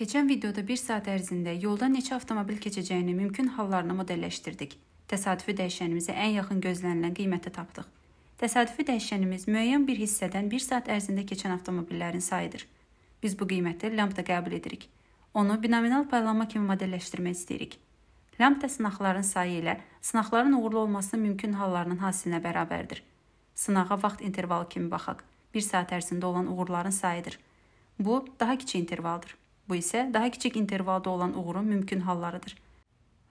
Keçən videoda 1 saat ərzində yoldan neçə avtomobil keçəcəyini mümkün hallarını modelləşdirdik. Təsadüfi dəyişənimizə ən yaxın gözlənilən qiymətə tapdıq. Təsadüfi dəyişənimiz müəyyən bir hissədən 1 saat ərzində keçən avtomobillərin sayıdır. Biz bu qiyməti lambda qəbul edirik. Onu binominal paylanma kimi modelləşdirmək istəyirik. Lambda sınaqların sayı ilə sınaqların uğurlu olmasının mümkün hallarının hasilinə bərabərdir. Sınağa vaxt intervalı kimi baxaq. 1 saat ərzində olan uğurların sayıdır. Bu, daha kiçik intervaldır. Bu isə daha kiçik intervalda olan uğurun mümkün hallarıdır.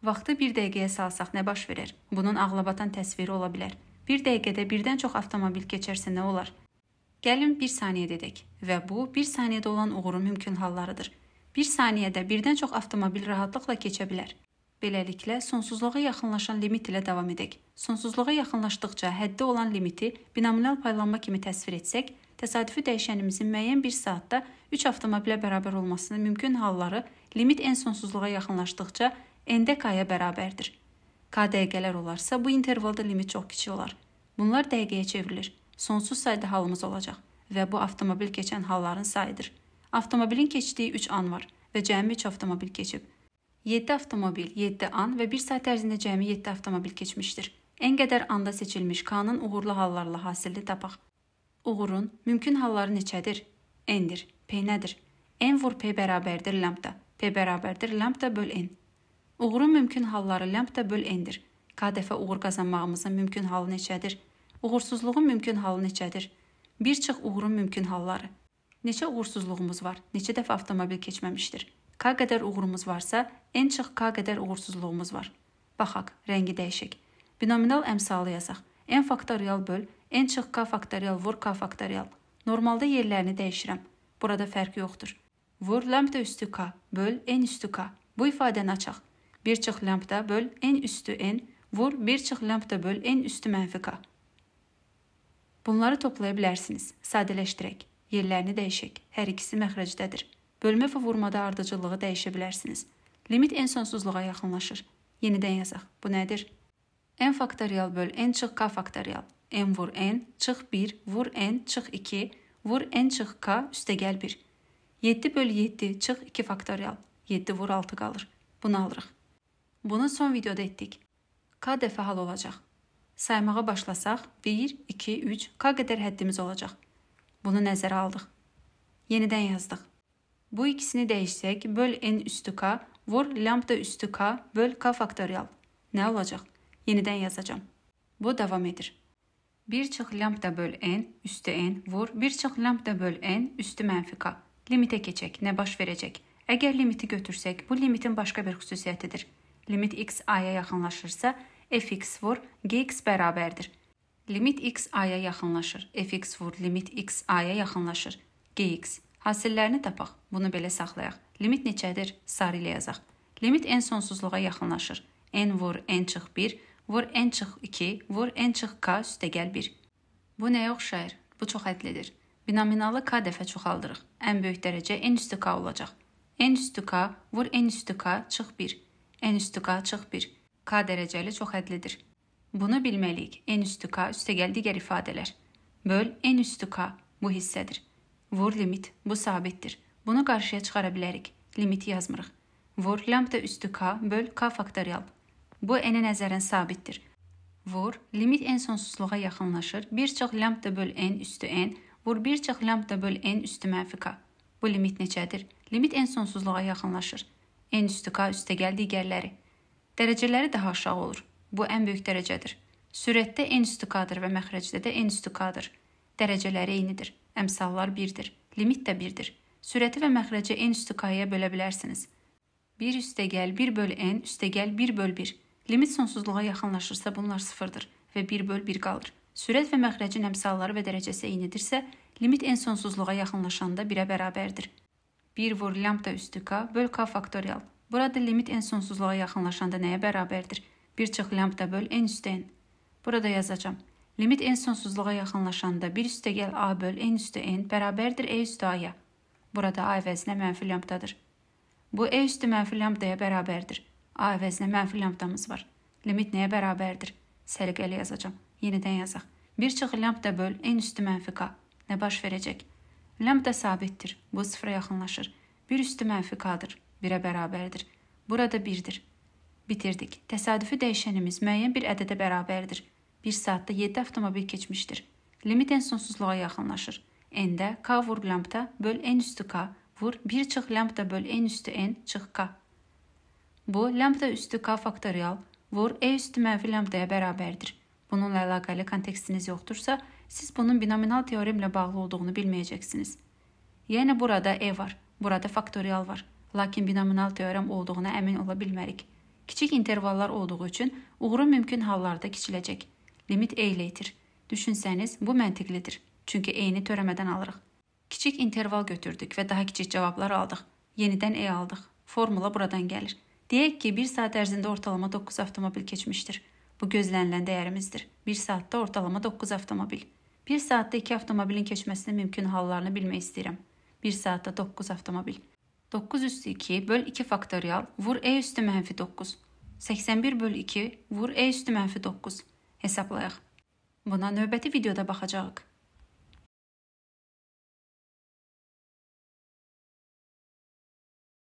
Vaxtı 1 dəqiqəyə salsaq nə baş verər? Bunun ağlabatan təsviri ola bilər. 1 dəqiqədə birdən çox avtomobil keçərsə nə olar? Gəlin 1 saniyə dedək və bu 1 saniyədə olan uğurun mümkün hallarıdır. 1 saniyədə birdən çox avtomobil rahatlıqla keçə bilər. Beləliklə, sonsuzluğa yaxınlaşan limit ilə davam edək. Sonsuzluğa yaxınlaşdıqca həddi olan limiti binominal paylanma kimi təsvir etsək, təsadüfi dəyişənimizin müəyyən bir saatda 3 avtomobilə bərabər olmasının mümkün halları limit n sonsuzluğa yaxınlaşdıqca n-də k-ya bərabərdir. K dəqiqələr olarsa, bu intervalda limit çox kiçik olar. Bunlar dəqiqəyə çevrilir. Sonsuz sayda halımız olacaq və bu avtomobil keçən halların sayıdır. Avtomobilin keçdiyi 3 an var və cəmi 3 avtomobil keçib. 7 avtomobil, 7 an və 1 saat ərzində cəmi 7 avtomobil keçmişdir. N qədər anda seçilmiş k-nın uğurlu hallarla hasilini tapaq. Uğurun mümkün halları neçədir? N-dir. P nədir? N vur P bərabərdir lambda. P bərabərdir lambda böl N. Uğurun mümkün halları lambda böl N-dir. K dəfə uğur qazanmağımızın mümkün halı neçədir? Uğursuzluğun mümkün halı neçədir? Bir çıx uğurun mümkün halları. Neçə uğursuzluğumuz var? Neçə dəfə avtomobil keçməmişdir? K qədər uğurumuz varsa, N çıx K qədər uğursuzluğumuz var. Baxaq, rəngi dəyişək. Binominal əmsalı yazaq. N faktorial böl, N çıx K faktorial vur K faktorial. Normalda yerlərini dəyişirəm. Burada fərq yoxdur. Vur lambda üstü K böl N üstü K. Bu ifadəni açaq. 1 çıx lambda böl N üstü N vur 1 çıx lambda böl N üstü mənfi K. Bunları toplaya bilərsiniz. Sadələşdirək. Yerlərini dəyişək. Hər ikisi məxrəcdədir. Bölmə və vurmada ardıcılığı dəyişə bilərsiniz. Limit n sonsuzluğa yaxınlaşır. Yenidən yazaq. Bu nədir? N faktorial böl n çıx k faktorial. N vur n çıx 1 vur n çıx 2 vur n çıx k üstəgəl 1. 7 böl 7 çıx 2 faktorial. 7 vur 6 qalır. Bunu alırıq. Bunu son videoda etdik. K dəfə hal olacaq. Saymağa başlasaq 1, 2, 3 k qədər həddimiz olacaq. Bunu nəzərə aldıq. Yenidən yazdıq. Bu ikisini dəyişsək, böl n üstü k, vur lambda üstü k, böl k faktorial. Nə olacaq? Yenidən yazacağım. Bu davam edir. 1 çıx lambda böl n, üstü n, vur 1 çıx lambda böl n, üstü mənfi k. Limitə keçək, nə baş verəcək? Əgər limiti götürsək, bu limitin başqa bir xüsusiyyətidir. Limit x a-ya yaxınlaşırsa, fx vur, gx bərabərdir. Limit x a-ya yaxınlaşır, fx vur, limit x a-ya yaxınlaşır, gx. Hasillərini tapaq. Bunu belə saxlayaq. Limit neçədir? Sarı ilə yazaq. Limit n sonsuzluğa yaxınlaşır. N vur n çıx 1, vur n çıx 2, vur n çıx k üstəgəl 1. Bu nəyə oxşayır? Bu çox hədlidir. Binominalı k dəfə çoxaldırıq. Ən böyük dərəcə n üstü k olacaq. N üstü k vur n üstü k çıx 1. N üstü k çıx 1. K dərəcəli çox hədlidir. Bunu bilməliyik. N üstü k üstəgəl digər ifadələr. Böl n üstü k bu hissədir. Vur limit, bu sabitdir. Bunu qarşıya çıxara bilərik. Limiti yazmırıq. Vur lambda üstü k böl k faktorial. Bu n-ə nəzərən sabitdir. Vur limit n sonsuzluğa yaxınlaşır. 1 çıx lambda böl n üstü n vur 1 çıx lambda böl n üstü mənfi k. Bu limit neçədir? Limit n sonsuzluğa yaxınlaşır. N üstü k üstəgəl digərləri. Dərəcələri daha aşağı olur. Bu ən böyük dərəcədir. Sürətdə n üstü k-dır və məxrəcdə də n üstü k-dır. Dərəcələri eynidir. Əmsallar 1-dir. Limit də 1-dir. Sürəti və məxrəcə n üstü k-ya bölə bilərsiniz. 1 üstəgəl 1 böl n üstəgəl 1 böl 1. Limit sonsuzluğa yaxınlaşırsa bunlar 0-dır və 1 böl 1 qalır. Sürət və məxrəcin əmsalları və dərəcəsi eynidirsə, limit n sonsuzluğa yaxınlaşanda 1-ə bərabərdir. 1 vur lambda üstü k böl k faktorial. Burada limit n sonsuzluğa yaxınlaşanda nəyə bərabərdir? 1 çıx lambda böl n üstü n. Burada yazacağam. Limit n sonsuzluğa yaxınlaşanda 1 üstəgəl a böl n üstü n bərabərdir e üstü a-ya. Burada a əvəzinə mənfi lambdadır. Bu e üstü mənfi lambdaya bərabərdir. A əvəzinə mənfi lambdamız var. Limit nəyə bərabərdir? Səliqəli yazacağam. Yenidən yazaq. 1 çıx lambda böl n üstü mənfi k. Nə baş verəcək? Lambda sabitdir. Bu sıfıra yaxınlaşır. 1 üstü menfi K'dır. 1'e bərabərdir. Burada 1'dir. Bitirdik. Təsadüfi dəyişənimiz müəyyən bir ədədə bərabərdir. 1 saatda 7 avtomobil keçmişdir. Limit n sonsuzluğa yaxınlaşır. N'də K vur lambda böl n üstü K vur 1 çıx lambda böl n üstü n çıx K. Bu, lambda üstü K faktorial vur e üstü mənfi lambdaya bərabərdir. Bununla əlaqəli kontekstiniz yoxdursa, siz bunun binominal teoremlə bağlı olduğunu bilməyəcəksiniz. Yəni burada e var, burada faktorial var. Lakin binominal teorem olduğuna əmin ola bilmərik. Kiçik intervallar olduğu üçün uğru mümkün hallarda kiçiləcək. Limit e ilə itir. Düşünsəniz, bu məntiqlidir. Çünki e-ni törəmədən alırıq. Kiçik interval götürdük və daha kiçik cavablar aldıq. Yenidən e aldıq. Formula buradan gəlir. Deyək ki, 1 saat ərzində ortalama 9 avtomobil keçmişdir. Bu gözlənilən dəyərimizdir. 1 saatda ortalama 9 avtomobil. 1 saatda 2 avtomobilin keçməsinin mümkün hallarını bilmək istəyirəm. 1 saatda 9 avtomobil. 9 üstü 2 böl 2 faktorial vur e üstü mənfi 9. 81 böl 2 vur e üstü mənfi 9. Hesablayaq. Buna növbəti videoda baxacağıq.